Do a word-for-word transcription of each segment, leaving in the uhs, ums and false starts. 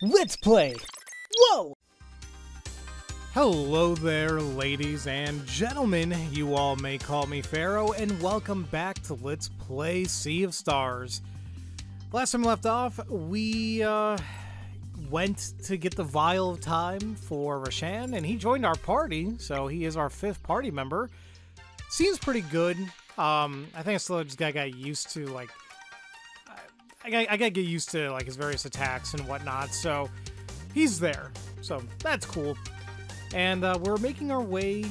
Let's play! Whoa! Hello there, ladies and gentlemen. You all may call me Pharaoh, and welcome back to Let's Play Sea of Stars. Last time we left off, we uh, went to get the Vial of Time for Resh'an, and he joined our party, so he is our fifth party member. Seems pretty good. Um, I think I still just got, got used to, like, I gotta, I gotta get used to, like, his various attacks and whatnot, so he's there. So that's cool. And uh, we're making our way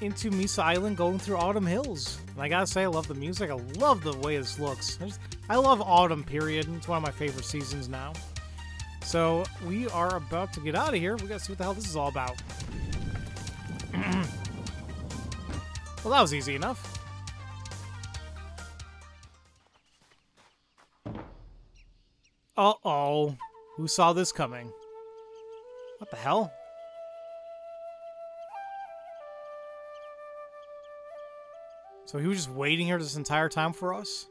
into Mesa Island, going through Autumn Hills. And I gotta say, I love the music. I love the way this looks. I, just, I love autumn, period. It's one of my favorite seasons now. So we are about to get out of here. We gotta see what the hell this is all about. Well, that was easy enough. Uh-oh. Who saw this coming? What the hell? So he was just waiting here this entire time for us?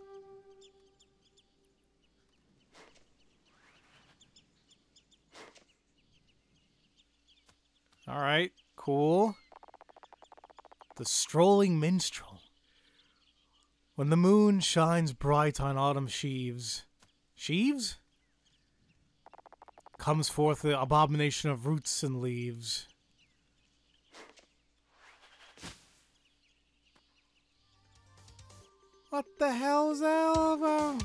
Alright, cool. The Strolling Minstrel. When the moon shines bright on autumn sheaves... Sheaves? Comes forth the abomination of roots and leaves. What the hell is that all about?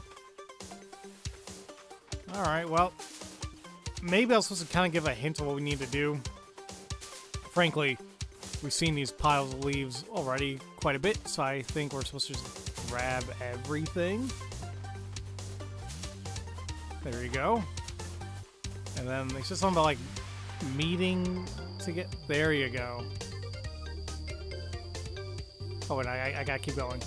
Alright, well, maybe I was supposed to kind of give a hint of what we need to do. Frankly, we've seen these piles of leaves already quite a bit, so I think we're supposed to just grab everything. There you go. And then it's just something about, like, meeting to get... There you go. Oh, and I, I, I gotta keep going.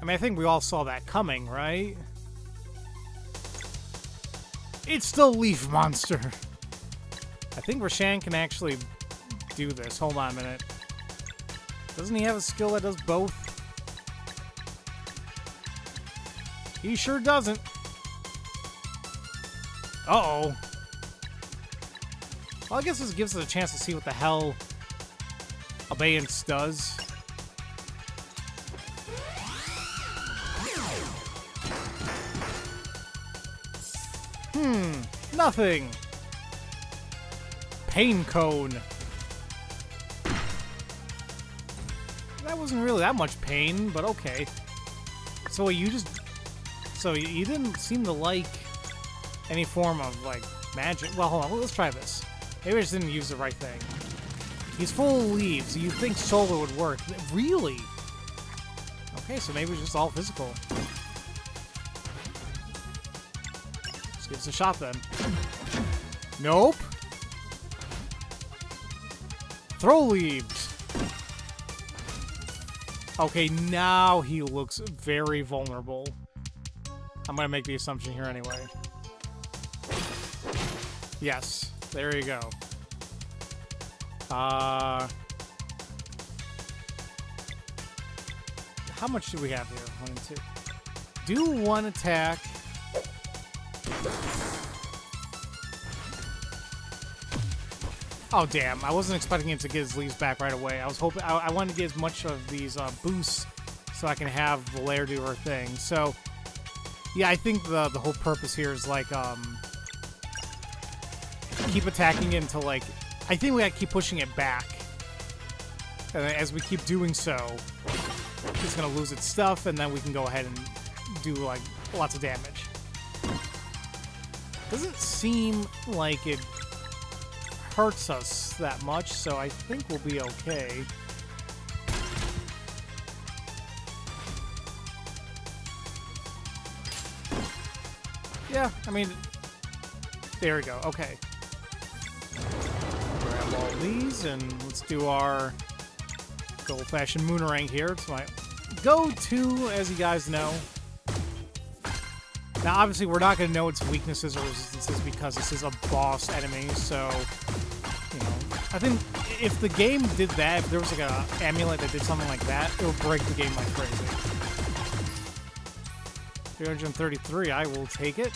I mean, I think we all saw that coming, right? It's the leaf monster! I think Resh'an can actually do this. Hold on a minute. Doesn't he have a skill that does both? He sure doesn't. Uh-oh. Well, I guess this gives us a chance to see what the hell Abeyance does. Hmm. Nothing. Pain Cone. That wasn't really that much pain, but okay. So you just... So you didn't seem to like any form of, like, magic. Well, hold on. Let's try this. Maybe I just didn't use the right thing. He's full of leaves. You'd think solar would work. Really? Okay, so maybe it's just all physical. Let's give us a shot, then. Nope. Throw leaves. Okay, now he looks very vulnerable. I'm gonna make the assumption here anyway. Yes, there you go. Uh, how much do we have here? One and two. Do one attack. Oh, damn. I wasn't expecting him to get his leaves back right away. I was hoping... I, I wanted to get as much of these uh, boosts so I can have Valere do her thing. So, yeah, I think the, the whole purpose here is, like, um... keep attacking it until, like... I think we gotta keep pushing it back. And as we keep doing so, it's gonna lose its stuff, and then we can go ahead and do, like, lots of damage. Doesn't seem like it... hurts us that much, so I think we'll be okay. Yeah, I mean, there we go. Okay. Grab all these, and let's do our old-fashioned Moonerang here. It's my go-to, as you guys know. Now, obviously, we're not going to know its weaknesses or resistances because this is a boss enemy, so, you know, I think if the game did that, if there was like a amulet that did something like that, it would break the game like crazy. three hundred thirty-three, I will take it.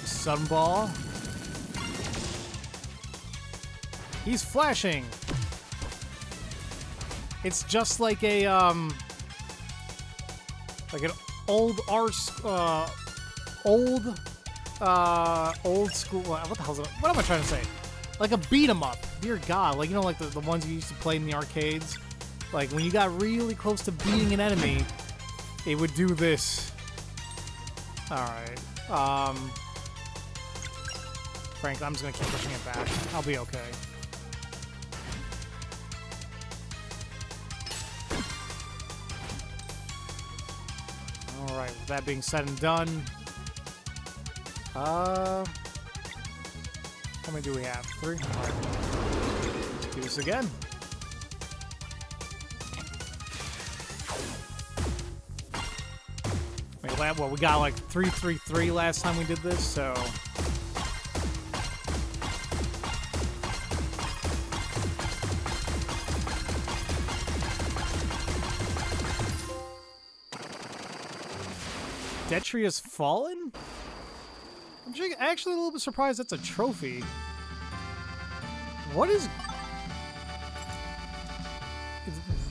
Sunball. He's flashing. It's just like a um, like an old arse, uh, old, uh, old school. What the hell is it? What am I trying to say? Like a beat 'em up. Dear God, like you know, like the, the ones you used to play in the arcades. Like when you got really close to beating an enemy, it would do this. All right, um, Frank, I'm just gonna keep pushing it back. I'll be okay. Alright, with that being said and done, uh, how many do we have? Three? Alright. Let's do this again. Wait, that, well, we got like three three three last time we did this, so. Detri has fallen? I'm actually a little bit surprised that's a trophy. What is...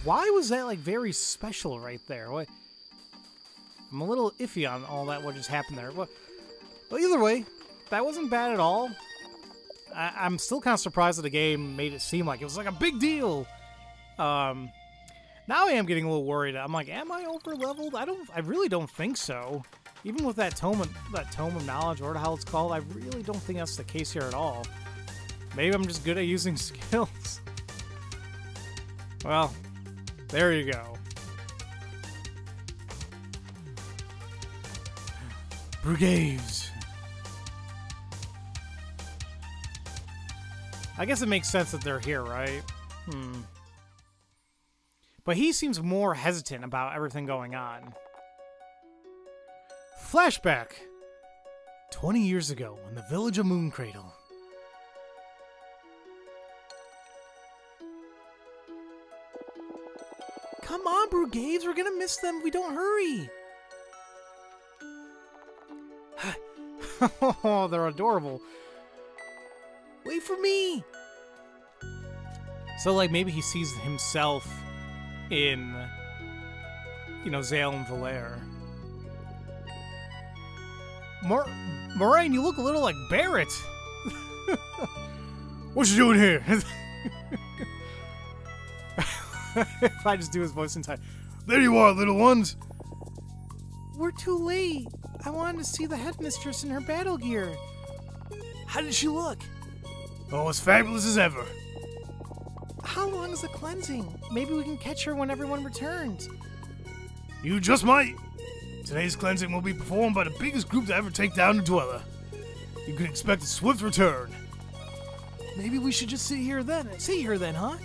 Why was that, like, very special right there? What... I'm a little iffy on all that, what just happened there. But, but either way, that wasn't bad at all. I, I'm still kind of surprised that the game made it seem like it was, like, a big deal. Um... Now I am getting a little worried. I'm like, am I over-leveled? I don't. I really don't think so. Even with that tome, of, that tome of knowledge, or how it's called, I really don't think that's the case here at all. Maybe I'm just good at using skills. Well, there you go. Brigades. I guess it makes sense that they're here, right? Hmm. But he seems more hesitant about everything going on. Flashback! twenty years ago, in the village of Mooncradle. Come on, Brigades! We're gonna miss them if we don't hurry! Oh, they're adorable. Wait for me! So, like, maybe he sees himself in, you know, Zale and Valere. Mor Moraine, you look a little like Barrett. What you doing here? If I just do his voice in time. There you are, little ones. We're too late. I wanted to see the headmistress in her battle gear. How did she look? Oh, as fabulous as ever. How long is the cleansing? Maybe we can catch her when everyone returns. You just might. Today's cleansing will be performed by the biggest group to ever take down the Dweller. You can expect a swift return. Maybe we should just sit here then. Sit here then, huh?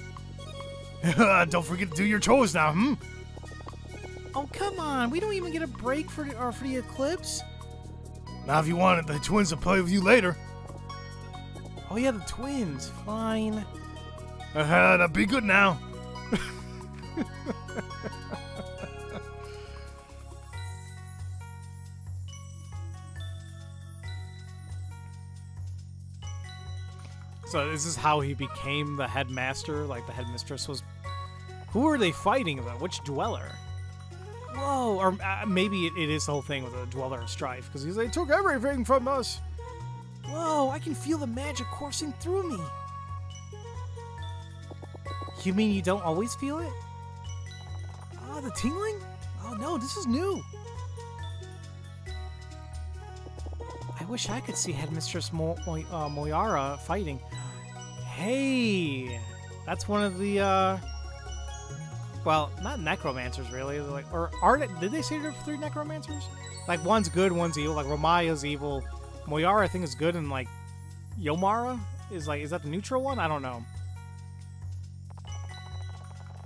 Don't forget to do your chores now, hmm? Oh, come on. We don't even get a break for the, or for the eclipse. Now, if you want it, the twins will play with you later. Oh, yeah, the twins. Fine. Uh-huh, that'd be good now. So this is how he became the headmaster, like the headmistress was. Who are they fighting though? Which Dweller? Whoa, or uh, maybe it, it is the whole thing with the Dweller of Strife, because he's like, they took everything from us. Whoa, I can feel the magic coursing through me. You mean you don't always feel it? Ah, the tingling? Oh no, this is new! I wish I could see Headmistress Mo Mo uh, Moyara fighting. Hey! That's one of the, uh... well, not necromancers, really. They're like, or are they, did they say there were three necromancers? Like, one's good, one's evil. Like, Romaya's evil. Moyara, I think, is good, and, like, Yomara is, like, is that the neutral one? I don't know.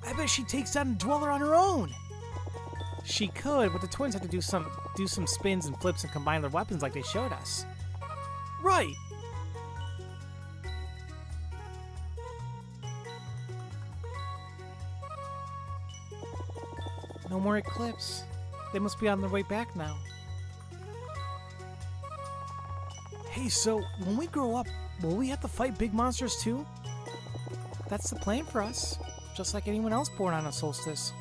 I bet she takes down a Dweller on her own! She could, but the twins have to do some do some spins and flips and combine their weapons like they showed us. Right! No more Eclipse. They must be on their way back now. Hey, so when we grow up, will we have to fight big monsters too? That's the plan for us, just like anyone else born on a solstice.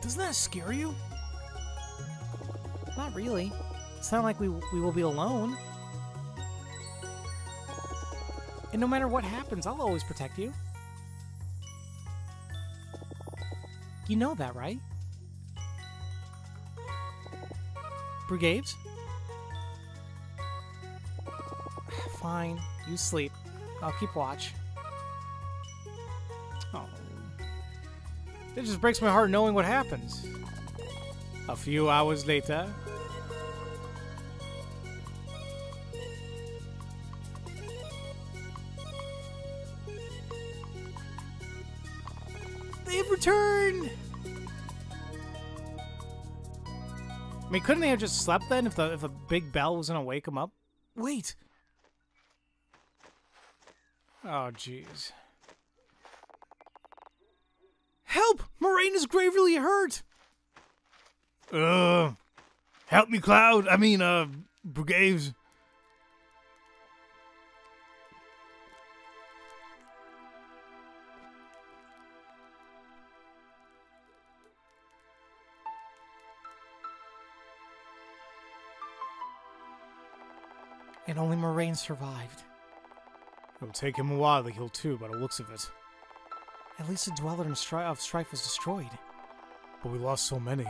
Doesn't that scare you? Not really. It's not like we, we will be alone. And no matter what happens, I'll always protect you. You know that, right? Brigades? Fine. You sleep. I'll keep watch. Oh. It just breaks my heart knowing what happens. A few hours later... They've returned! I mean, couldn't they have just slept then if the, if the big bell was gonna wake them up? Wait! Oh, jeez. Help! Moraine is gravely hurt! Uh, help me, Cloud. I mean, uh, Brigades. And only Moraine survived. It'll take him a while to heal too, by the looks of it. At least the Dweller of Strife was destroyed. But we lost so many.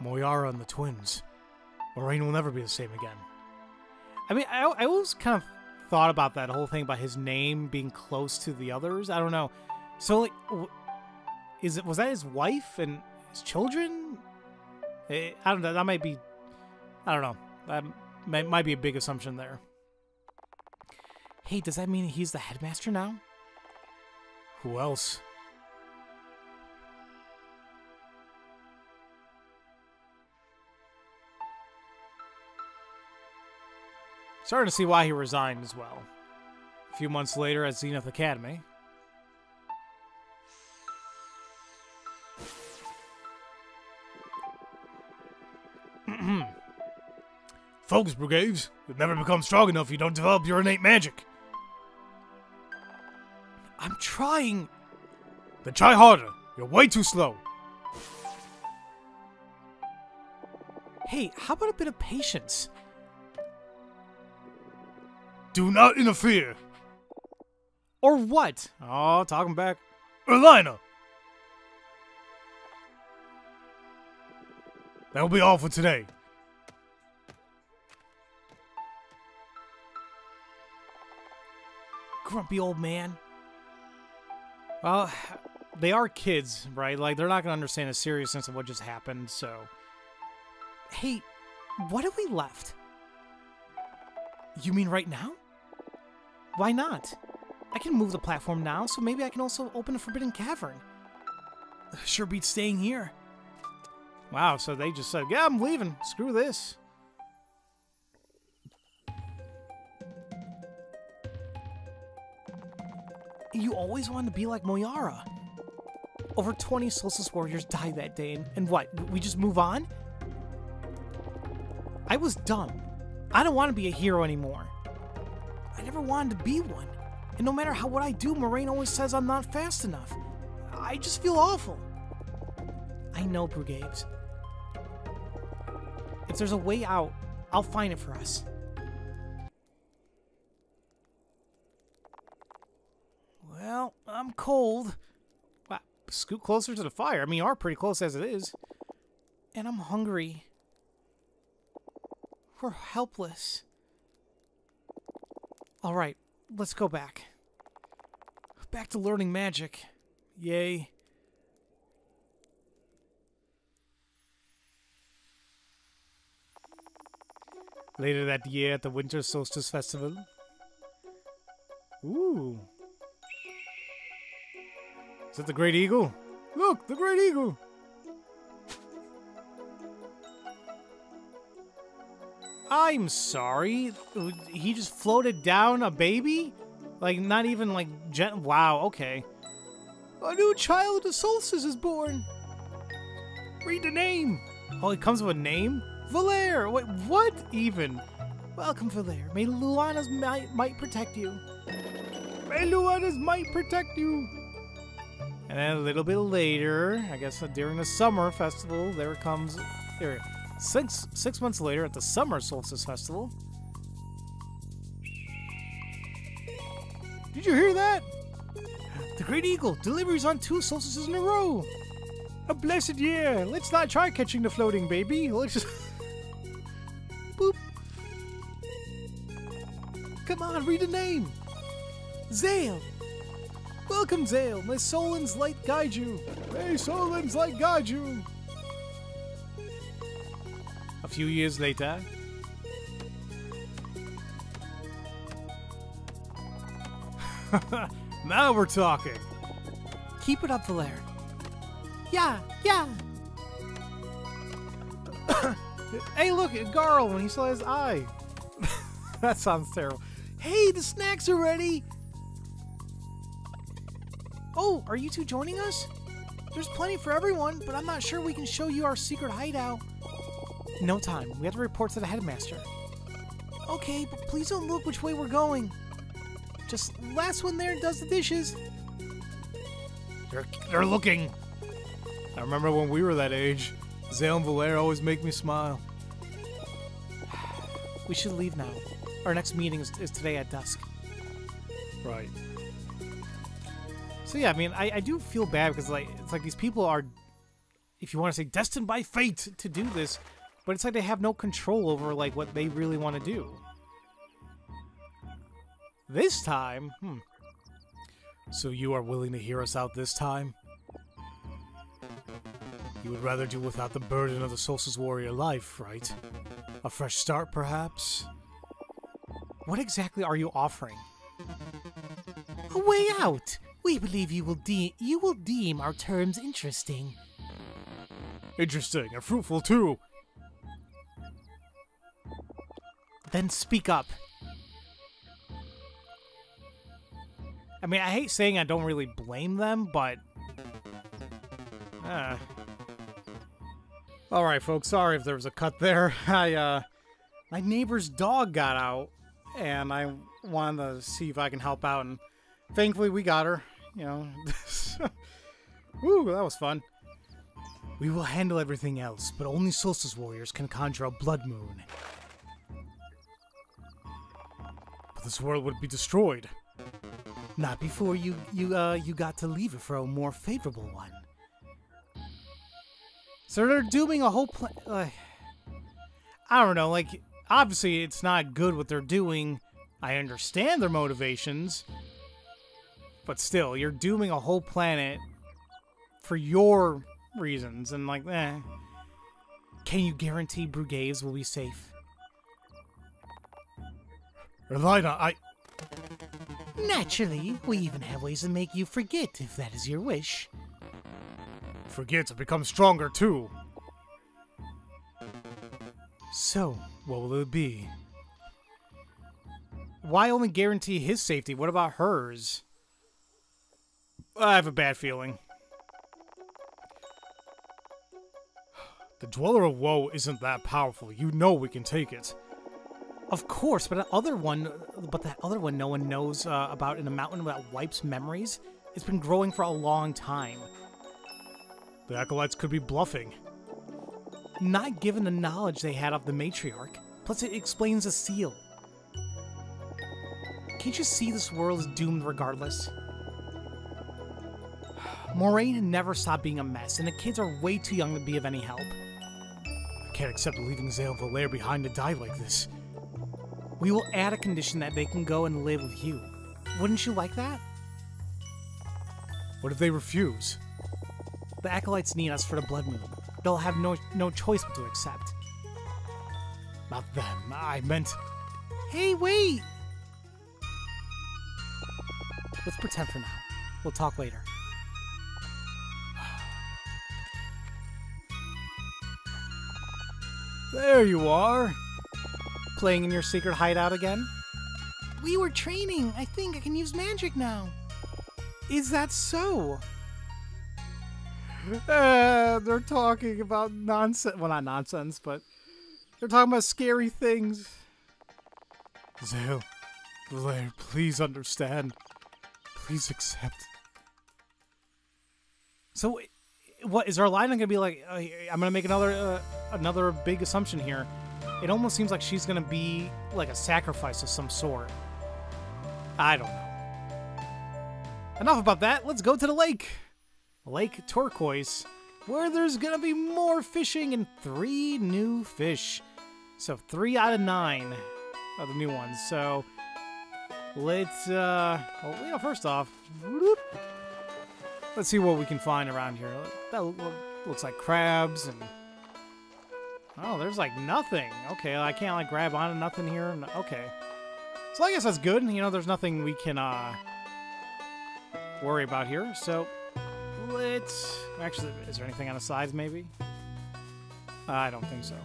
Moyara and the twins. Moraine will never be the same again. I mean, I, I always kind of thought about that whole thing about his name being close to the others. I don't know. So, like, is it was that his wife and his children? I don't know. That might be. I don't know. That might, might be a big assumption there. Hey, does that mean he's the headmaster now? Who else? Starting to see why he resigned as well. A few months later at Zenith Academy. Folks, Brigades, you'll never become strong enough if you don't develop your innate magic. I'm trying. Then try harder. You're way too slow. Hey, how about a bit of patience? Do not interfere. Or what? Oh, talking back. Erlina. That will be all for today. Grumpy old man. Well, they are kids, right? Like, they're not going to understand the seriousness of what just happened, so... Hey, what have we left? You mean right now? Why not? I can move the platform now, so maybe I can also open a forbidden cavern. Sure beats staying here. Wow, so they just said, yeah, I'm leaving. Screw this. You always wanted to be like Moyara. Over twenty Solstice Warriors died that day, and, and what? We just move on? I was dumb. I don't want to be a hero anymore. I never wanted to be one. And no matter how what I do, Moraine always says I'm not fast enough. I just feel awful. I know, Brigades. If there's a way out, I'll find it for us. Well, I'm cold. Wow, scoot closer to the fire. I mean, you are pretty close as it is. And I'm hungry. We're helpless. Alright, let's go back. Back to learning magic. Yay. Later that year at the Winter Solstice Festival. Ooh. Is that the Great Eagle? Look, the Great Eagle! I'm sorry. He just floated down a baby? Like, not even, like, gen- wow, okay. A new child of Solstice is born! Read the name! Oh, it comes with a name? Valere! Wait, what even? Welcome, Valere. May Luana's might, might protect you. May Luana's might protect you! And then a little bit later, I guess during the summer festival, there comes... There, six, six months later at the Summer Solstice Festival. Did you hear that? The Great Eagle delivers on two solstices in a row! A blessed year! Let's not try catching the floating baby! Let's just... Boop! Come on, read the name! Zale! Welcome, Zale! May Solan's light guide you! May Solan's light guide you! A few years later... Now we're talking. Keep it up, Valere. Yeah, yeah. Hey, look, at Garl when he saw his eye. That sounds terrible. Hey, the snacks are ready. Oh, are you two joining us? There's plenty for everyone, but I'm not sure we can show you our secret hideout. No time. We have to report to the headmaster. Okay, but please don't look which way we're going. Just last one there does the dishes. They're, they're looking. I remember when we were that age. Zale and Valere always make me smile. We should leave now. Our next meeting is, is today at dusk. Right. So yeah, I mean, I, I do feel bad because like it's like these people are, if you want to say, destined by fate to do this, but it's like they have no control over like what they really want to do. This time? Hmm. So you are willing to hear us out this time? You would rather do without the burden of the Solstice Warrior life, right? A fresh start, perhaps? What exactly are you offering? A way out! We believe you will, de you will deem our terms interesting. Interesting, and fruitful, too! Then speak up. I mean, I hate saying I don't really blame them, but... Uh. Alright, folks, sorry if there was a cut there. I, uh... My neighbor's dog got out, and I wanted to see if I can help out, and thankfully we got her. You know, woo, that was fun. We will handle everything else, but only Solstice Warriors can conjure a blood moon. But this world would be destroyed. Not before you you uh you got to leave it for a more favorable one. So they're doing a whole plan. Uh, I don't know. Like obviously it's not good what they're doing. I understand their motivations, but still, you're dooming a whole planet for your reasons. And like, eh. Can you guarantee Brigades will be safe? Elena, I. Naturally, we even have ways to make you forget, if that is your wish. Forget to become stronger, too. So, what will it be? Why only guarantee his safety? What about hers? I have a bad feeling. The Dweller of Woe isn't that powerful. You know we can take it. Of course, but that other one, but that other one no one knows uh, about in a mountain that wipes memories, it's been growing for a long time. The Acolytes could be bluffing. Not given the knowledge they had of the Matriarch, plus it explains the seal. Can't you see this world is doomed regardless? Moraine never stopped being a mess, and the kids are way too young to be of any help. I can't accept leaving Zale and Valere behind to die like this. We will add a condition that they can go and live with you. Wouldn't you like that? What if they refuse? The Acolytes need us for the Blood Moon. They'll have no, no choice but to accept. Not them. I meant... Hey, wait! Let's pretend for now. We'll talk later. There you are! Playing in your secret hideout again? We were training. I think I can use magic now. Is that so? Uh, they're talking about nonsense. Well, not nonsense, but they're talking about scary things. Zale, Valere, please understand. Please accept. So, what is our line going to be like? Uh, I'm going to make another uh, another big assumption here. It almost seems like she's going to be like a sacrifice of some sort. I don't know. Enough about that. Let's go to the lake. Lake Turquoise, where there's going to be more fishing and three new fish. So three out of nine are the new ones. So let's, uh, well, you know, first off, whoop, let's see what we can find around here. That looks like crabs and... oh, there's like nothing. Okay, I can't like grab onto nothing here. Okay. So I guess that's good. You know, there's nothing we can uh, worry about here. So let's... actually, is there anything on the sides maybe? I don't think so.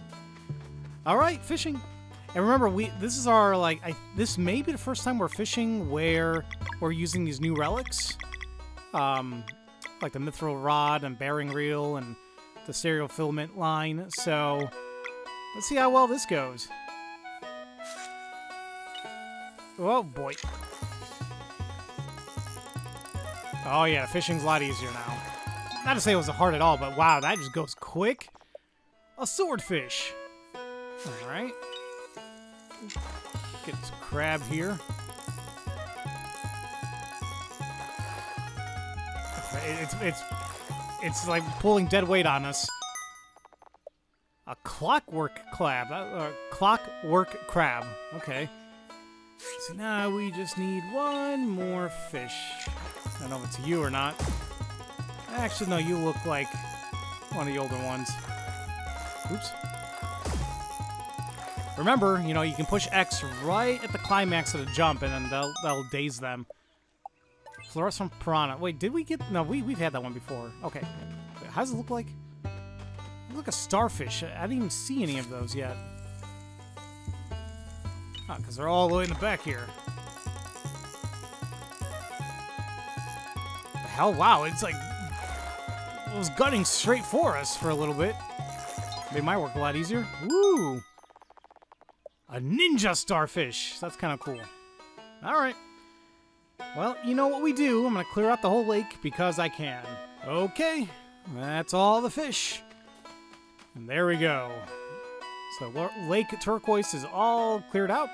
All right, fishing. And remember, we this is our, like, I, this may be the first time we're fishing where we're using these new relics. Um, like the mithril rod and bearing reel and the stereo filament line. So let's see how well this goes. Oh boy. Oh yeah, fishing's a lot easier now. Not to say it was hard at all, but wow, that just goes quick. A swordfish. All right. Get this crab here. It's, it's, it's like pulling dead weight on us. A clockwork crab. Uh, clockwork crab. Okay. So now we just need one more fish. I don't know if it's you or not. Actually, no, you look like one of the older ones. Oops. Remember, you know, you can push X right at the climax of the jump, and then that'll, that'll daze them. Fluorescent Piranha. Wait, did we get... no, we, we've had that one before. Okay. How does it look like? It looks like a starfish. I didn't even see any of those yet. Oh, because they're all the way in the back here. The hell, wow. It's like... it was gunning straight for us for a little bit. Made my work a lot easier. Woo! A ninja starfish. That's kind of cool. All right. Well, you know what we do. I'm going to clear out the whole lake because I can. Okay. That's all the fish. And there we go. So Lake Turquoise is all cleared out.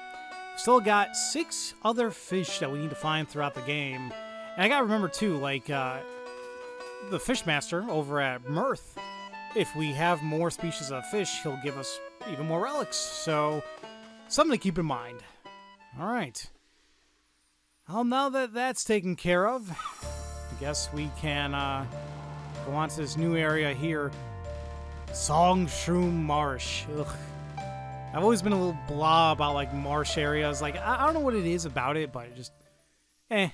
Still got six other fish that we need to find throughout the game. And I got to remember, too, like uh, the Fish Master over at Mirth. If we have more species of fish, he'll give us even more relics. So something to keep in mind. All right. Well, now that that's taken care of, I guess we can uh, go on to this new area here. Shroomy Marsh. Ugh. I've always been a little blah about, like, marsh areas. Like, I, I don't know what it is about it, but it just... eh.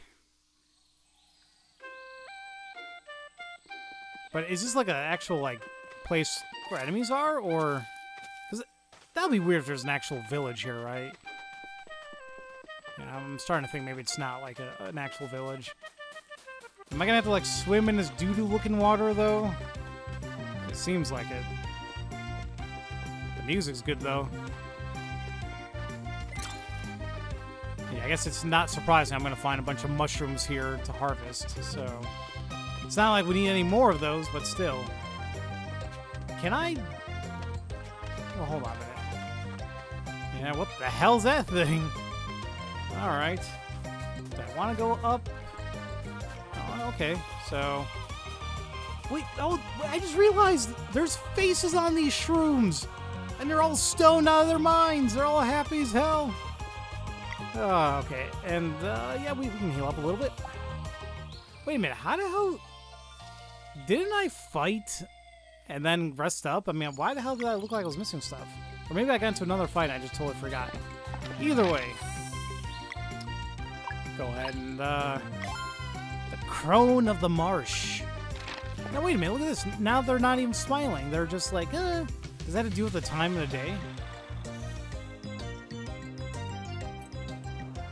But is this, like, an actual, like, place where enemies are, or... it... that'd be weird if there's an actual village here, right? I'm starting to think maybe it's not like a, an actual village. Am I gonna have to like swim in this doo-doo looking water though? It seems like it. The music's good though. Yeah, I guess it's not surprising I'm gonna find a bunch of mushrooms here to harvest, so... it's not like we need any more of those, but still. Can I... well, hold on a minute. Yeah, what the hell's that thing? Alright. Do I want to go up? Oh, okay, so... wait, oh, I just realized there's faces on these shrooms! And they're all stoned out of their minds! They're all happy as hell! Oh, okay, and, uh, yeah, we, we can heal up a little bit. Wait a minute, how the hell... didn't I fight and then rest up? I mean, why the hell did I look like I was missing stuff? Or maybe I got into another fight and I just totally forgot. Either way... go ahead and, uh... the Crone of the Marsh. Now, wait a minute, look at this. Now they're not even smiling. They're just like, eh. Does that have to do with the time of the day?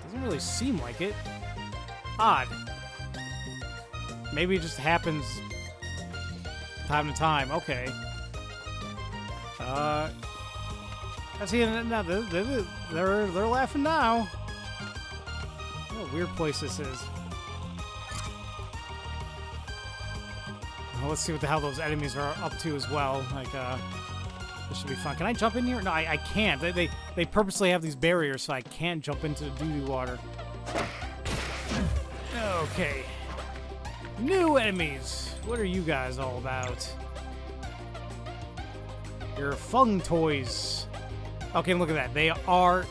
Doesn't really seem like it. Odd. Maybe it just happens time to time. Okay. Uh, I see. Now they're they're they're laughing now. What a weird place this is. Well, let's see what the hell those enemies are up to as well. Like, uh, this should be fun. Can I jump in here? No, I, I can't. They, they they purposely have these barriers so I can't jump into the doo-doo water. Okay. New enemies. What are you guys all about? Your fung toys. Okay, look at that. They are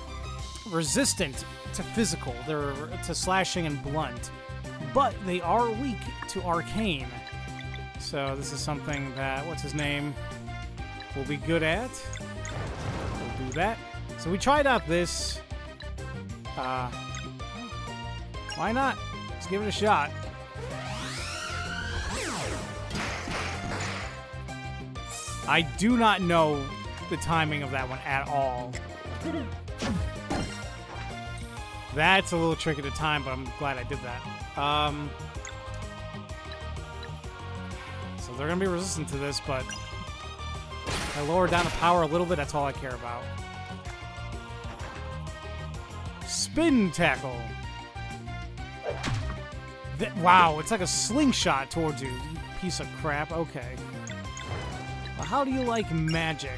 resistant to physical. They're to slashing and blunt, but they are weak to arcane. So this is something that what's his name will be good at. We'll do that. So we tried out this. Uh, why not? Let's give it a shot. I do not know the timing of that one at all. That's a little tricky to time, but I'm glad I did that. Um, so they're going to be resistant to this, but I lower down the power a little bit. That's all I care about. Spin tackle. That, wow, it's like a slingshot towards you, you piece of crap. Okay. Well, how do you like magic?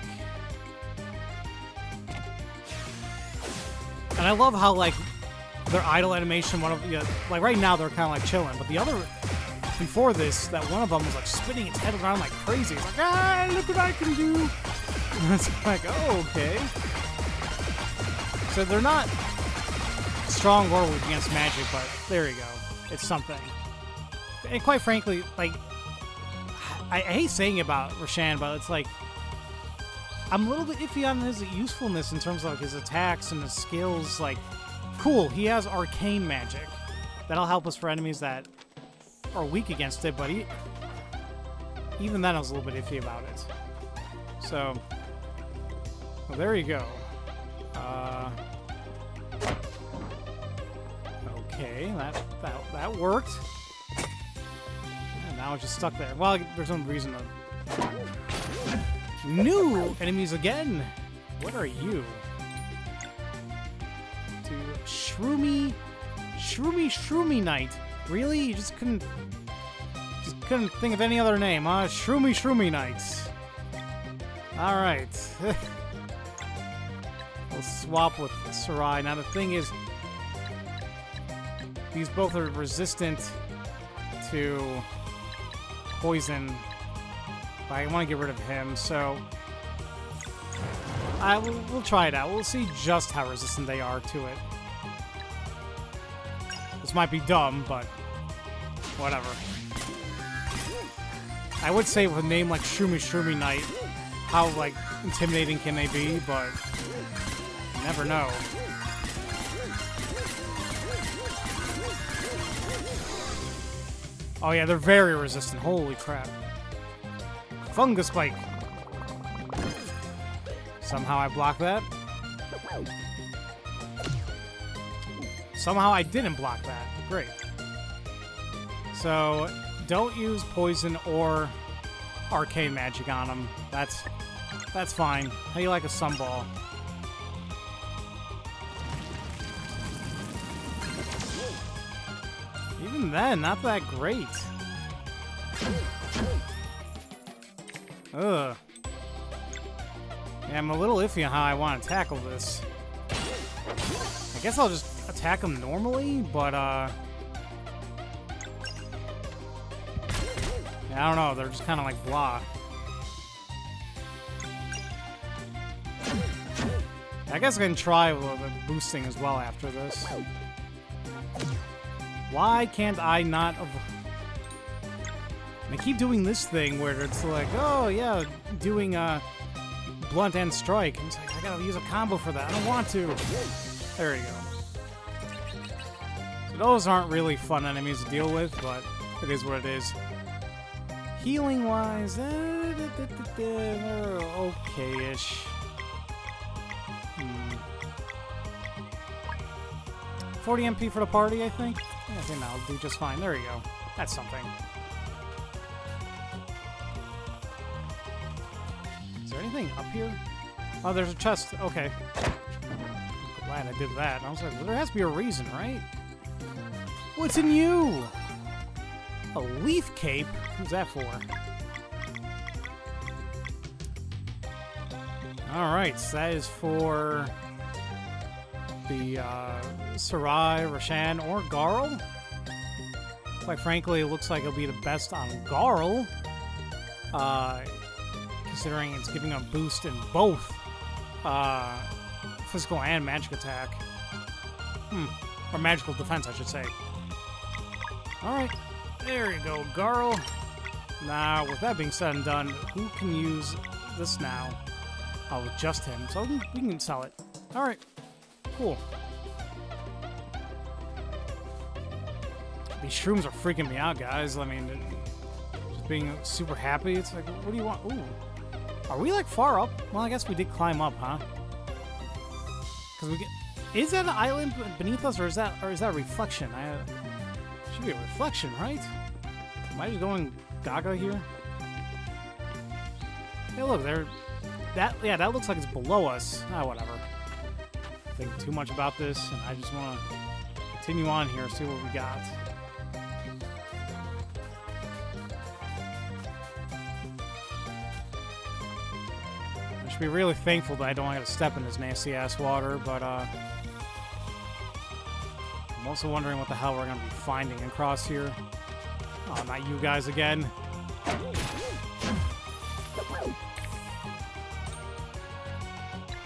And I love how, like, their idle animation, one of, you know, like, right now they're kind of, like, chilling. But the other, before this, that one of them was, like, spinning its head around like crazy. It's like, ah, look what I can do. And it's like, oh, okay. So they're not strong or weak against magic, but there you go. It's something. And quite frankly, like, I hate saying about Resh'an, but it's like, I'm a little bit iffy on his usefulness in terms of like his attacks and his skills. Like, cool, he has arcane magic. That'll help us for enemies that are weak against it, but he, even then I was a little bit iffy about it. So, well, there you go. Uh, okay, that, that, that worked. Now it's just stuck there. Well, there's no reason to... New enemies again! What are you? To Shroomy... Shroomy Shroomy Knight. Really? You just couldn't... Just couldn't think of any other name, huh? Shroomy Shroomy Knight. Alright. We'll swap with Seraï. Now the thing is... These both are resistant to... poison, but I want to get rid of him, so I will, we'll try it out. We'll see just how resistant they are to it. This might be dumb, but whatever. I would say with a name like Shroomy Shroomy Knight, how like intimidating can they be, but you never know. Oh yeah, they're very resistant. Holy crap. Fungus Bite. Somehow I blocked that. Somehow I didn't block that. Great. So, don't use poison or arcane magic on them. That's that's fine. How do you like a Sunball? Even then, not that great. Ugh. Yeah, I'm a little iffy on how I want to tackle this. I guess I'll just attack him normally, but, uh... I don't know, they're just kind of like blah. I guess I can try a little bit boosting as well after this. Why can't I not avoid... I keep doing this thing where it's like, oh, yeah, doing uh, blunt and strike. And it's like, I gotta use a combo for that. I don't want to. There you go. So those aren't really fun enemies to deal with, but it is what it is. Healing-wise, uh, okay-ish. Hmm. forty M P for the party, I think. I think that'll do just fine. There you go. That's something. there anything up here? Oh, there's a chest. Okay. Glad I did that. I was like, well, there has to be a reason, right? What's in you? A leaf cape? Who's that for? Alright, so that is for the uh, Seraï, Resh'an, or Garl. Quite frankly, it looks like it'll be the best on Garl, uh, considering it's giving a boost in both uh, physical and magic attack. Hmm. Or magical defense, I should say. Alright, there you go, Garl. Now, with that being said and done, who can use this now? Oh, with just him, so we can sell it. Alright, cool. These shrooms are freaking me out, guys. I mean, just being super happy. It's like, what do you want? Ooh. Are we, like, far up? Well, I guess we did climb up, huh? Because we get... Is that an island beneath us, or is that or is that a reflection? I... It should be a reflection, right? Am I just going gaga here? Hey, look, they're... That, yeah, that looks like it's below us. Ah, whatever. I think too much about this, and I just want to continue on here, see what we got. I should be really thankful that I don't have to step in this nasty-ass water, but, uh... I'm also wondering what the hell we're going to be finding across here. Oh, not you guys again.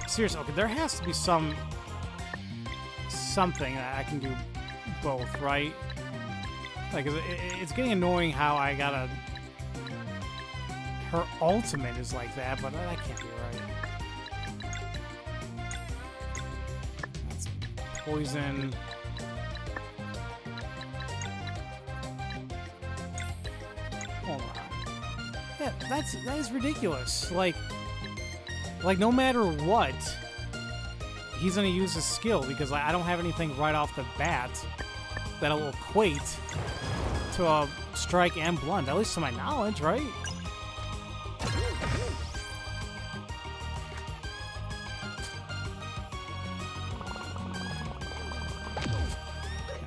Seriously, okay, there has to be some... something that I can do both, right? Like, it, it's getting annoying how I gotta... Her ultimate is like that, but that can't be right. That's poison. Hold on. Yeah, that's, that is ridiculous. Like... Like, no matter what, he's going to use his skill, because like, I don't have anything right off the bat that'll equate to a strike and blunt, at least to my knowledge, right?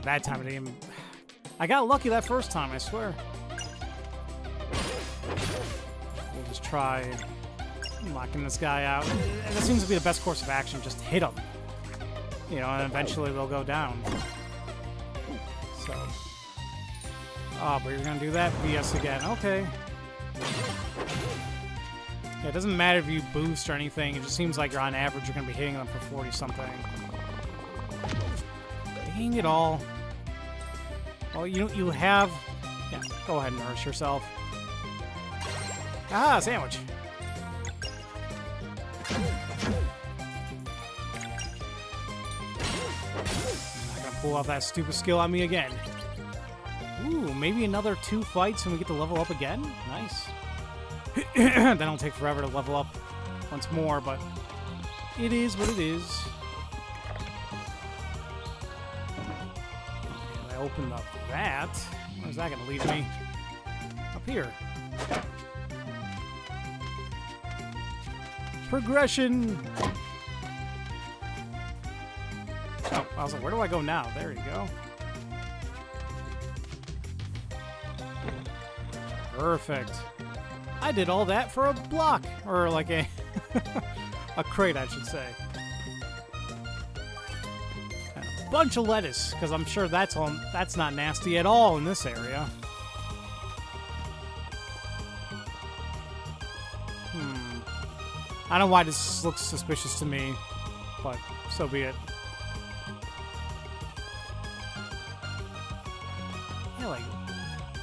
That time I didn't even... I got lucky that first time, I swear. We'll just try... locking this guy out. That seems to be the best course of action. Just hit him. You know, and eventually they'll go down. So. Oh, but you're going to do that B S again. Okay. Yeah, it doesn't matter if you boost or anything. It just seems like you're on average you're going to be hitting them for forty-something. Dang it all. Well, you, you have... Yeah, go ahead and nourish yourself. Ah, sandwich. Pull off that stupid skill on me again. Ooh, maybe another two fights and we get to level up again? Nice. That'll take forever to level up once more, but it is what it is. I opened up that. Where's that gonna lead me? Up here. Progression! Oh, I was like, where do I go now? There you go. Perfect. I did all that for a block. Or like a... a crate, I should say. And a bunch of lettuce, because I'm sure that's, all, that's not nasty at all in this area. Hmm. I don't know why this looks suspicious to me, but so be it.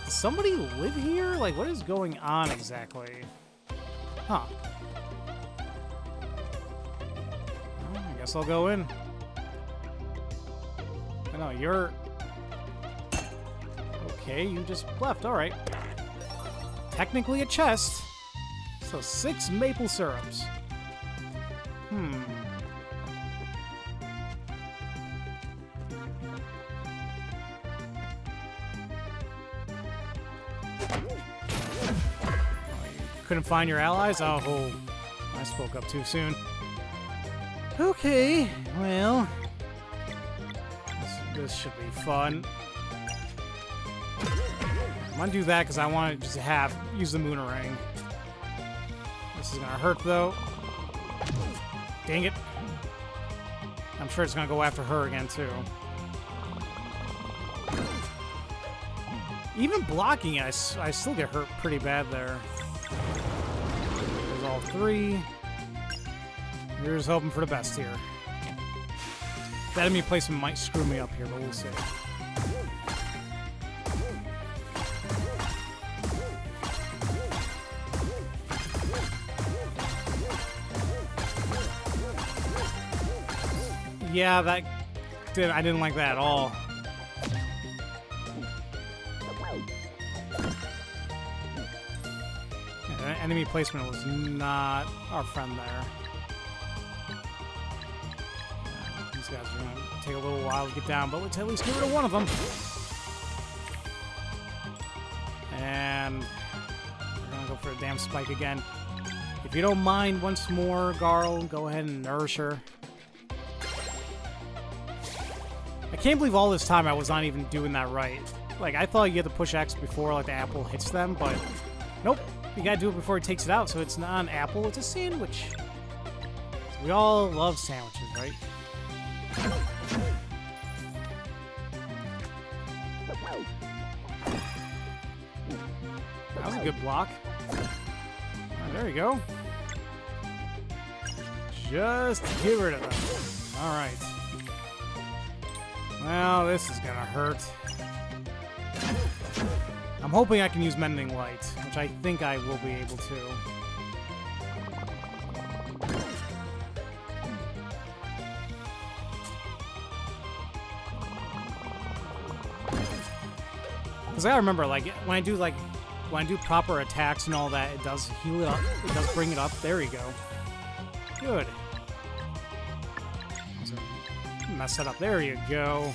Somebody live here? Like, what is going on exactly? Huh. Well, I guess I'll go in. I know, you're... Okay, you just left. All right. Technically a chest. So six maple syrups. Hmm. Couldn't find your allies? Oh, I spoke up too soon. Okay, well... This, this should be fun. I'm gonna do that because I want to just have... use the Moonerang. This is gonna hurt, though. Dang it. I'm sure it's gonna go after her again, too. Even blocking it, I, I still get hurt pretty bad there. There's all three. We're just hoping for the best here. That enemy placement might screw me up here, but we'll see. Yeah, that did. I didn't like that at all. Yeah, enemy placement was not our friend there. These guys are gonna take a little while to get down, but let's at least get rid of one of them. And we're gonna go for a damn spike again. If you don't mind, once more, Garl, go ahead and nourish her. I can't believe all this time I was not even doing that right. Like, I thought you had to push X before, like, the apple hits them, but... Nope! You gotta do it before it takes it out, so it's not an apple, it's a sandwich! We all love sandwiches, right? That was a good block. Right, there you go. Just get rid of them. Alright. Well, this is gonna hurt. I'm hoping I can use Mending Light, which I think I will be able to. Because I gotta remember, like, when I do, like, when I do proper attacks and all that, it does heal it up. It does bring it up. There we go. Good. Mess that up. There you go.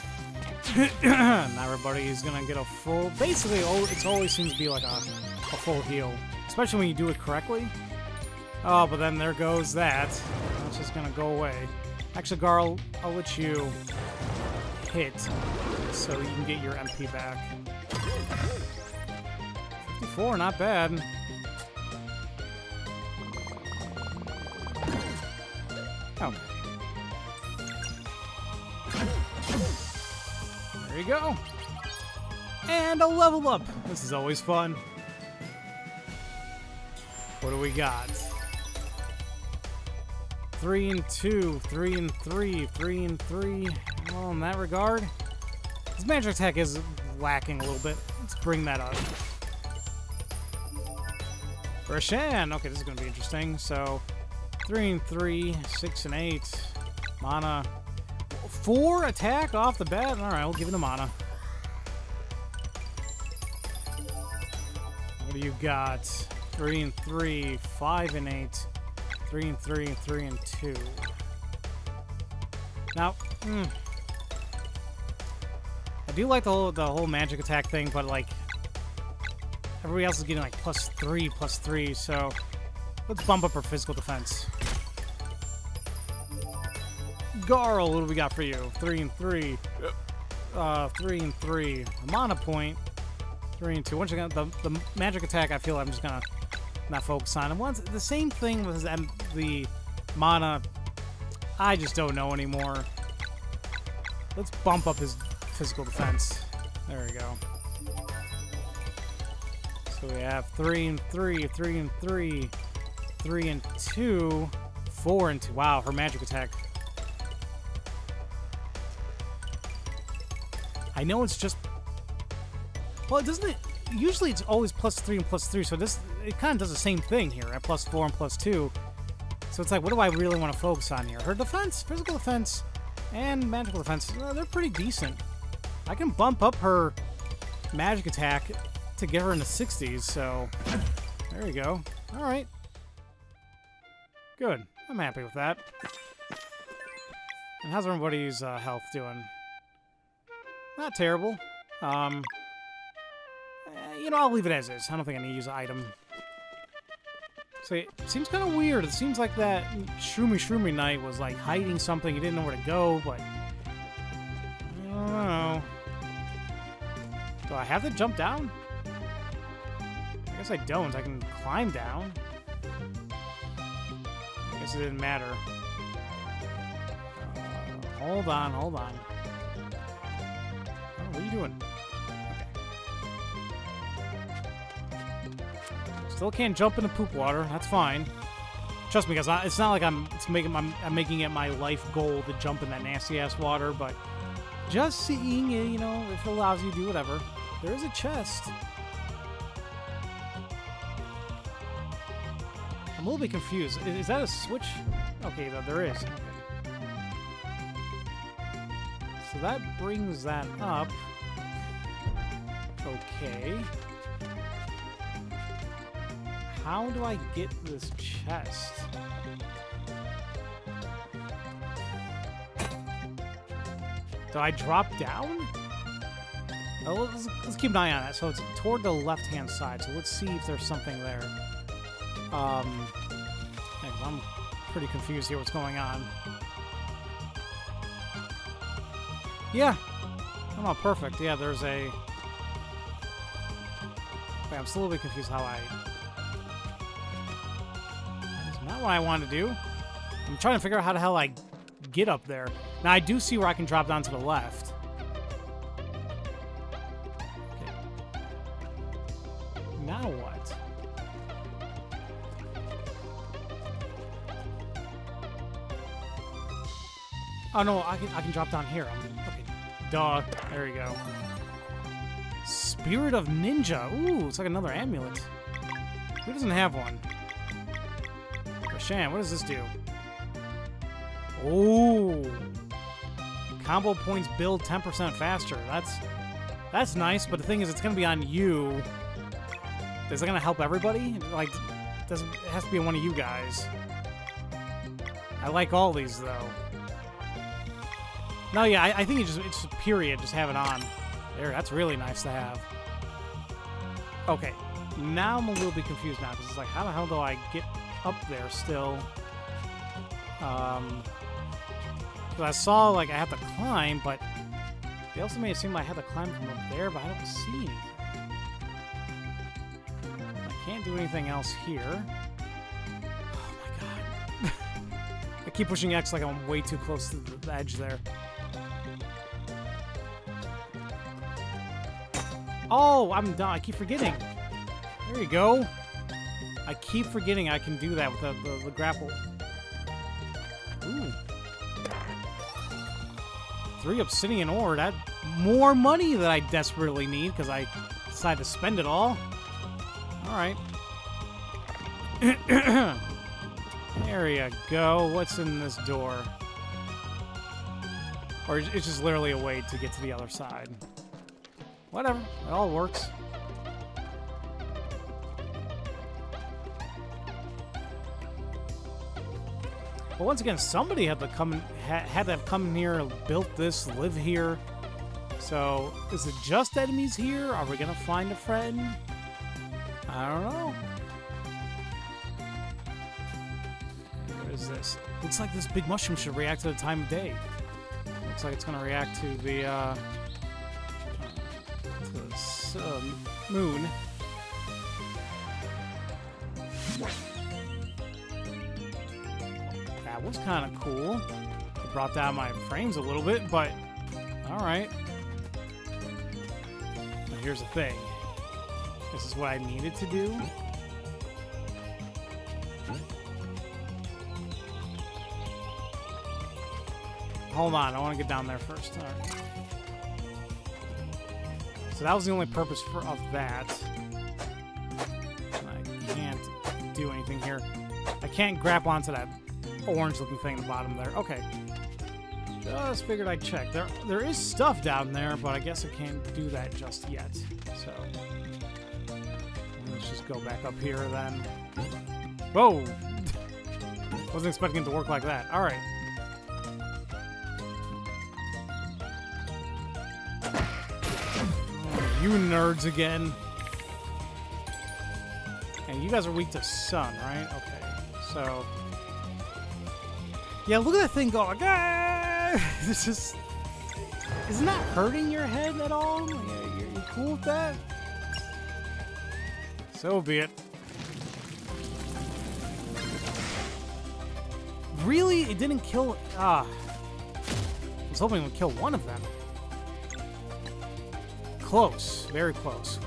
Now everybody's gonna get a full... Basically, it always seems to be like a, a full heal. Especially when you do it correctly. Oh, but then there goes that. That's just gonna go away. Actually, Garl, I'll let you hit so you can get your M P back. fifty-four, not bad. Oh, there you go. And a level up. This is always fun. What do we got? Three and two, three and three, three and three. Well, in that regard, this magic attack is lacking a little bit. Let's bring that up. Resh'an. Okay, this is going to be interesting. So, three and three, six and eight. Mana. Four attack off the bat? Alright, we'll give it a mana. What do you got? Three and three, five and eight, three and three, and three and two. Now, mm, I do like the whole, the whole magic attack thing, but like, everybody else is getting like plus three, plus three, so let's bump up our physical defense. Garl, what do we got for you? Three and three. Yep. Uh, three and three. A mana point. Three and two. Once again, the, the magic attack, I feel I'm just gonna not focus on. And once the same thing with the mana, I just don't know anymore. Let's bump up his physical defense. There we go. So we have three and three, three and three, three and two, four and two. Wow, her magic attack. I know it's just... Well, doesn't it... Usually it's always plus three and plus three, so this... It kind of does the same thing here, at plus four and plus two. So it's like, what do I really want to focus on here? Her defense, physical defense, and magical defense, uh, they're pretty decent. I can bump up her magic attack to get her in the sixties, so... There we go. Alright. Good. I'm happy with that. And how's everybody's uh, health doing? Not terrible. Um, you know, I'll leave it as is. I don't think I need to use an item. So it seems kind of weird. It seems like that Shroomy Shroomy Knight was like hiding something. He didn't know where to go, but I don't know. Do I have to jump down? I guess I don't. I can climb down. I guess it didn't matter. Uh, hold on, hold on. Oh, what are you doing? Still can't jump in the poop water. That's fine. Trust me, guys. I, it's not like I'm. It's making. I'm, I'm making it my life goal to jump in that nasty ass water. But just seeing it, you know, if it allows you to do whatever. There is a chest. I'm a little bit confused. Is, is that a switch? Okay, though there is. So that brings that up. Okay. How do I get this chest? Do I drop down? Oh, let's, let's keep an eye on it. So it's toward the left-hand side. So let's see if there's something there. Um, I'm pretty confused here. What's going on? Yeah. I'm all perfect. Yeah, there's a... Okay, I'm still a little bit confused how I... Not what I want to do. I'm trying to figure out how the hell I get up there. Now, I do see where I can drop down to the left. Okay. Now what? Oh, no, I can, I can drop down here. I'm, okay. Duh. There we go. Spirit of Ninja. Ooh, it's like another amulet. Who doesn't have one? Resh'an, what does this do? Oh, combo points build ten percent faster. That's that's nice, but the thing is, it's gonna be on you. Is it gonna help everybody? Like, doesn't it has to be one of you guys? I like all these though. No, yeah, I, I think it just it's period. Just have it on. There, that's really nice to have. Okay, now I'm a little bit confused now because it's like, how the hell do I get up there still? Um, I saw like I have to climb, but they also made it seem like I had to climb from up there, but I don't see anything. I can't do anything else here. Oh my god. I keep pushing X like I'm way too close to the edge there. Oh, I'm done. I keep forgetting. There you go. I keep forgetting I can do that with the, the, the grapple. Ooh. Three obsidian ore. That more money that I desperately need because I decided to spend it all. Alright. There you go. What's in this door? Or it's just literally a way to get to the other side. Whatever. It all works. But once again, somebody had to come, had to have come here, built this, live here. So, is it just enemies here? Are we gonna find a friend? I don't know. What is this? Looks like this big mushroom should react to the time of day. Looks like it's gonna react to the uh, to the uh, moon. That was kind of cool. It brought down my frames a little bit, but alright. Now here's the thing. This is what I needed to do. Hold on, I want to get down there first. Alright. So that was the only purpose for, of that. I can't do anything here. I can't grab onto that orange looking thing in the bottom there. Okay. Just figured I'd check. There there is stuff down there, but I guess I can't do that just yet. So let's just go back up here then. Whoa! Wasn't expecting it to work like that. Alright. Oh, you nerds again. And you guys are weak to sun, right? Okay, so... Yeah, look at that thing go. Ah! This is... Isn't that hurting your head at all? Like, are you cool with that? So be it. Really? It didn't kill... Ah. I was hoping it would kill one of them. Close. Very close.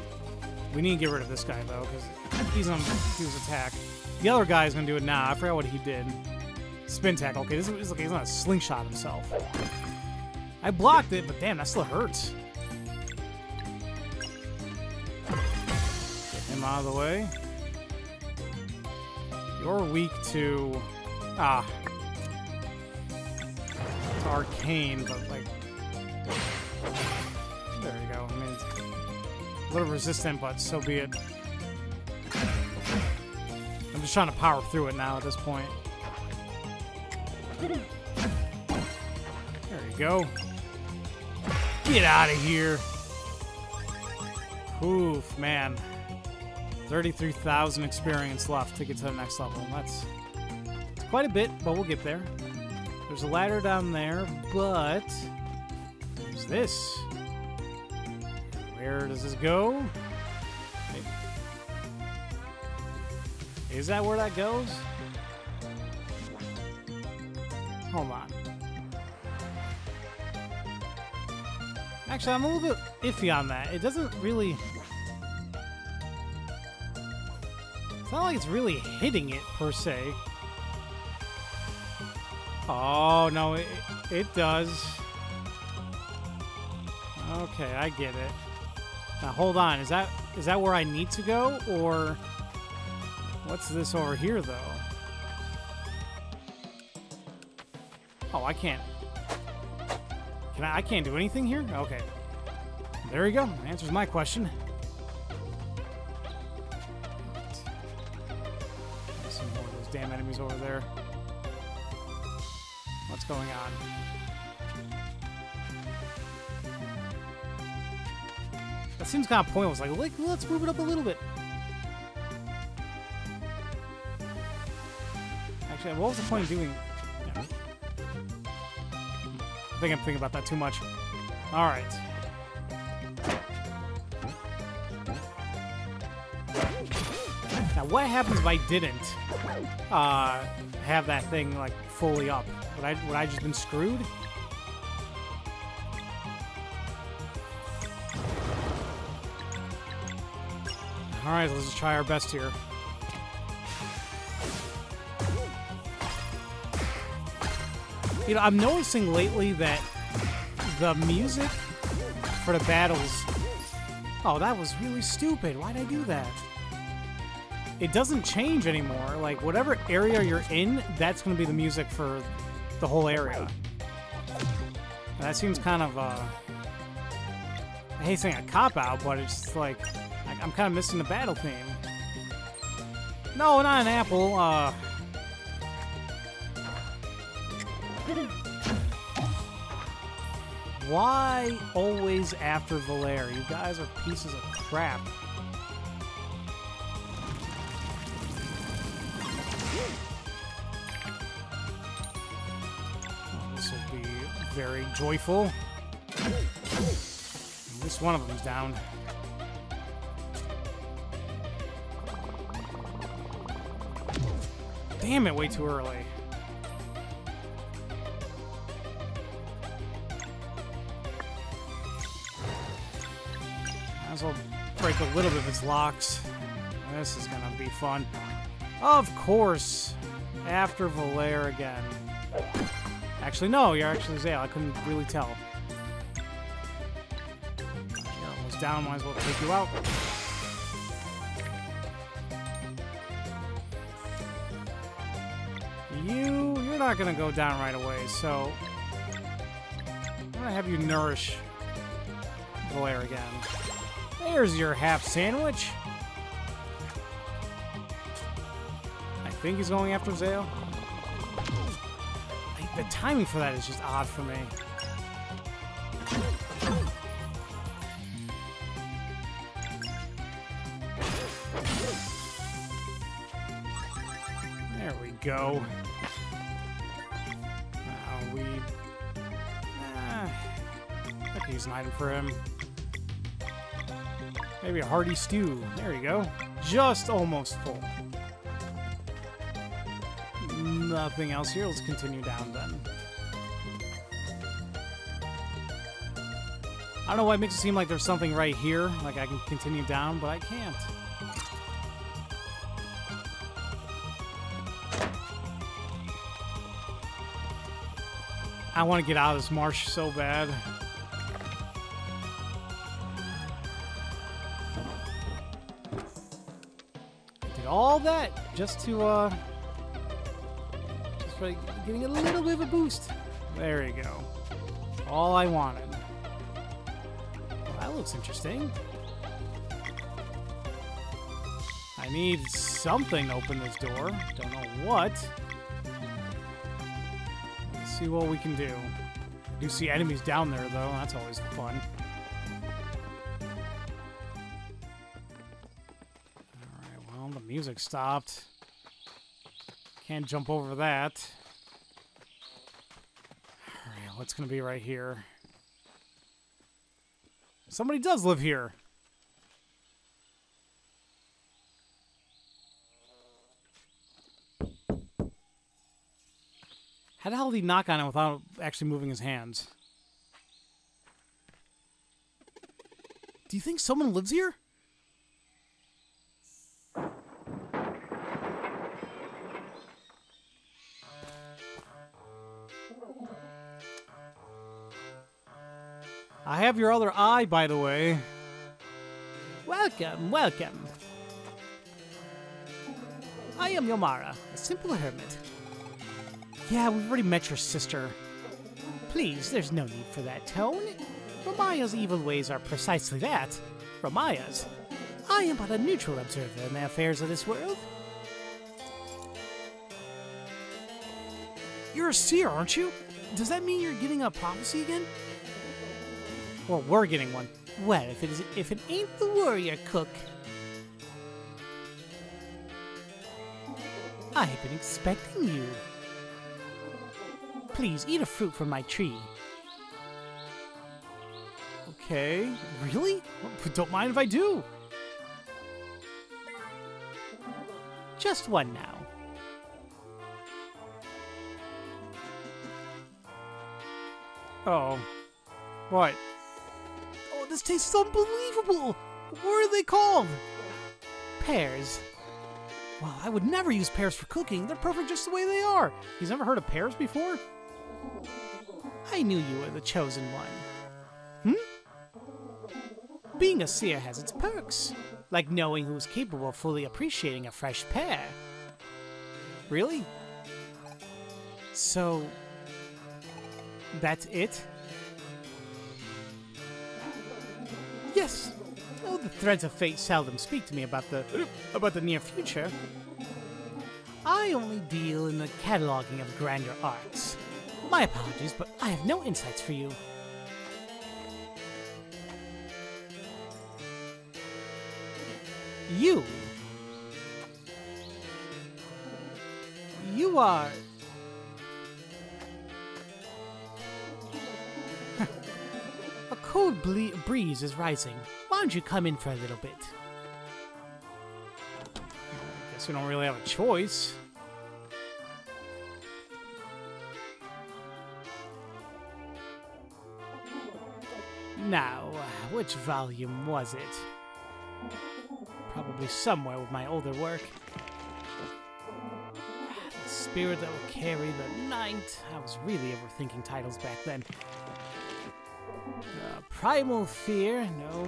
We need to get rid of this guy, though, because he's on his attack. The other guy's going to do it now. Nah, I forgot what he did. Spin tackle. Okay, this is okay. He's not a slingshot himself. I blocked it, but damn, that still hurts. Get him out of the way. You're weak to... Ah. It's arcane, but like... There you go. I mean, it's a little resistant, but so be it. I'm just trying to power through it now at this point. There you go. Get out of here. Oof, man. thirty-three thousand experience left to get to the next level. That's... Quite a bit, but we'll get there. There's a ladder down there, but there's this. Where does this go? Is that where that goes? Hold on. Actually, I'm a little bit iffy on that. It doesn't really... It's not like it's really hitting it, per se. Oh, no, it, it does. Okay, I get it. Now, hold on. Is that is that where I need to go? Or what's this over here, though? Oh, I can't. Can I, I can't do anything here? Okay. There you go. That answers my question. There's some more of those damn enemies over there. What's going on? That seems kind of pointless. Like, like, let's move it up a little bit. Actually, what was the point of doing? Yeah. I think I'm thinking about that too much. All right. Now, what happens if I didn't uh, have that thing like fully up? Would I, would I just been screwed? Alright, let's just try our best here. You know, I'm noticing lately that the music for the battles... Oh, that was really stupid. Why'd I do that? It doesn't change anymore. Like, whatever area you're in, that's going to be the music for... the whole area. And that seems kind of, uh... I hate saying a cop-out, but it's just like, like... I'm kind of missing the battle theme. No, not an apple, uh... Why always after Valere? You guys are pieces of crap. Very joyful. At least one of them's down. Damn it, way too early. Might as well break a little bit of its locks. This is gonna be fun. Of course, after Valere again. Actually, no, you're actually Zale. I couldn't really tell. You're almost down. Might as well take you out. You, you're not going to go down right away, so... I'm going to have you nourish Valere again. There's your half sandwich. I think he's going after Zale. The timing for that is just odd for me. go. Uh, we... Uh, I could use an item for him. Maybe a hearty stew. There we go. Just almost full. Nothing else here. Let's continue down then. I don't know why it makes it seem like there's something right here. Like I can continue down, but I can't. I want to get out of this marsh so bad. I did all that just to, uh... just for getting a little bit of a boost. There you go. All I wanted. That looks interesting. I need something to open this door. Don't know what. Let's see what we can do. I do see enemies down there, though. That's always fun. Alright, well, the music stopped. Can't jump over that. Alright, what's going to be right here? Somebody does live here. How the hell did he knock on it without actually moving his hands? Do you think someone lives here? I have your other eye, by the way. Welcome, welcome. I am Yomara, a simple hermit. Yeah, we've already met your sister. Please, there's no need for that tone. Romaya's evil ways are precisely that. Romaya's. I am but a neutral observer in the affairs of this world. You're a seer, aren't you? Does that mean you're getting a prophecy again? Well, we're getting one. Well, if it, is, if it ain't the warrior cook. I've been expecting you. Please, eat a fruit from my tree. Okay, really? Don't mind if I do. Just one now. Uh-oh. What? This tastes unbelievable! What are they called? Pears. Well, I would never use pears for cooking. They're perfect just the way they are. He's never heard of pears before? I knew you were the chosen one. Hmm? Being a seer has its perks. Like knowing who's capable of fully appreciating a fresh pear. Really? So... that's it? Yes. Oh, the threads of fate seldom speak to me about the about the near future. I only deal in the cataloging of grander arts. My apologies, but I have no insights for you. You. You are... Cold ble breeze is rising. Why don't you come in for a little bit? I guess we don't really have a choice. Now, which volume was it? Probably somewhere with my older work. The spirit that will carry the night. I was really overthinking titles back then. Uh, primal fear, no.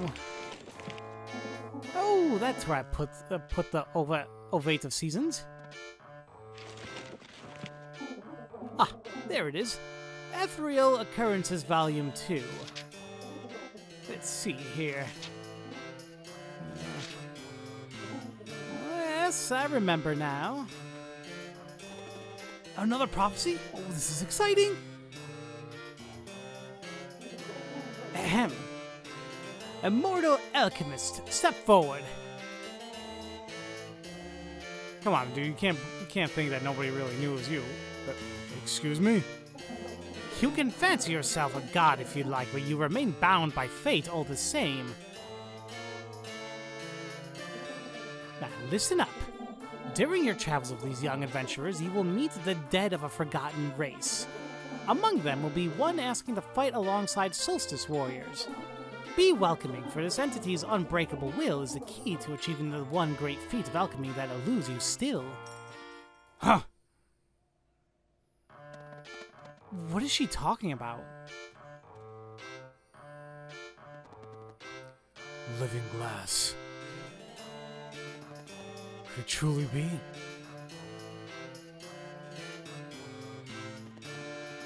Oh, that's where I put uh, put the ova ovate of seasons. Ah, there it is. Ethereal Occurrences, Volume Two. Let's see here. Yes, I remember now. Another prophecy? Oh, this is exciting. Ahem. Immortal Alchemist, step forward. Come on, dude. You can't you can't think that nobody really knew it was you. But, excuse me? You can fancy yourself a god if you'd like, but you remain bound by fate all the same. Now, listen up. During your travels with these young adventurers, you will meet the dead of a forgotten race. Among them will be one asking to fight alongside Solstice Warriors. Be welcoming, for this entity's unbreakable will is the key to achieving the one great feat of alchemy that eludes you still. Huh. What is she talking about? Living glass. Could it truly be?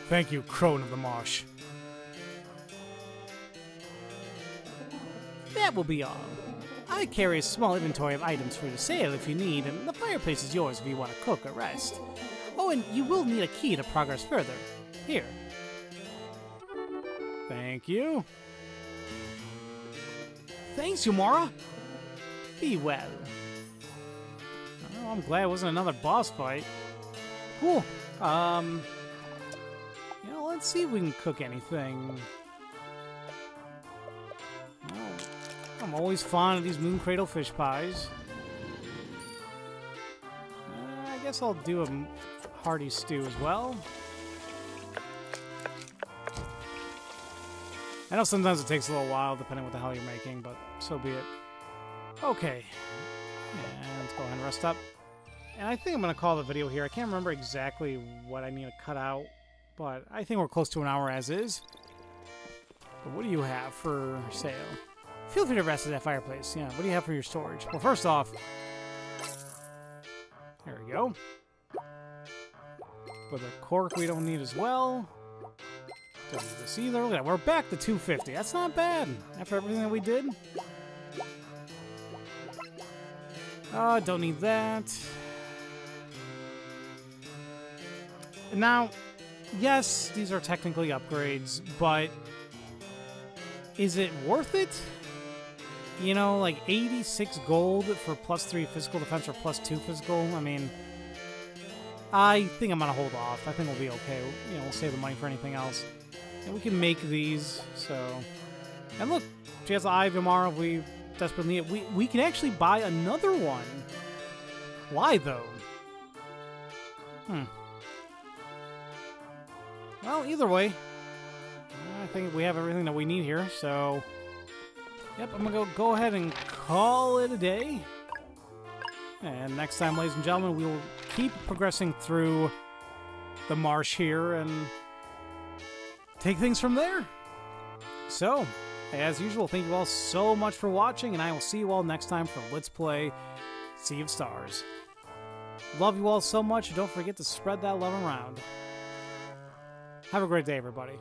Thank you, Crone of the Marsh. That will be all. I carry a small inventory of items for your sale if you need, and the fireplace is yours if you want to cook or rest. Oh, and you will need a key to progress further. Here. Thank you. Thanks, Yomara. Be well. Oh, I'm glad it wasn't another boss fight. Cool. Um. You know, let's see if we can cook anything. Oh, I'm always fond of these moon cradle fish pies. Uh, I guess I'll do a hearty stew as well. I know sometimes it takes a little while, depending on what the hell you're making, but so be it. Okay. Yeah, let's go ahead and rest up. And I think I'm going to call the video here. I can't remember exactly what I need to cut out, but I think we're close to an hour as is. But what do you have for sale? Feel free to rest at that fireplace. Yeah, what do you have for your storage? Well, first off... There we go. For the cork we don't need as well. Don't need this either. Look at that. We're back to two fifty. That's not bad. After everything that we did. Uh, don't need that. Now, yes, these are technically upgrades, but is it worth it? You know, like eighty-six gold for plus three physical defense or plus two physical? I mean... I think I'm gonna hold off. I think we'll be okay. You know, we'll save the money for anything else. And we can make these, so... And look, she has the Eye of Yomara. We desperately need it. We, we can actually buy another one. Why, though? Hmm. Well, either way, I think we have everything that we need here, so... Yep, I'm gonna go, go ahead and call it a day. And next time, ladies and gentlemen, we will keep progressing through the marsh here and take things from there. So, as usual, thank you all so much for watching, and I will see you all next time for Let's Play Sea of Stars. Love you all so much, and don't forget to spread that love around. Have a great day, everybody.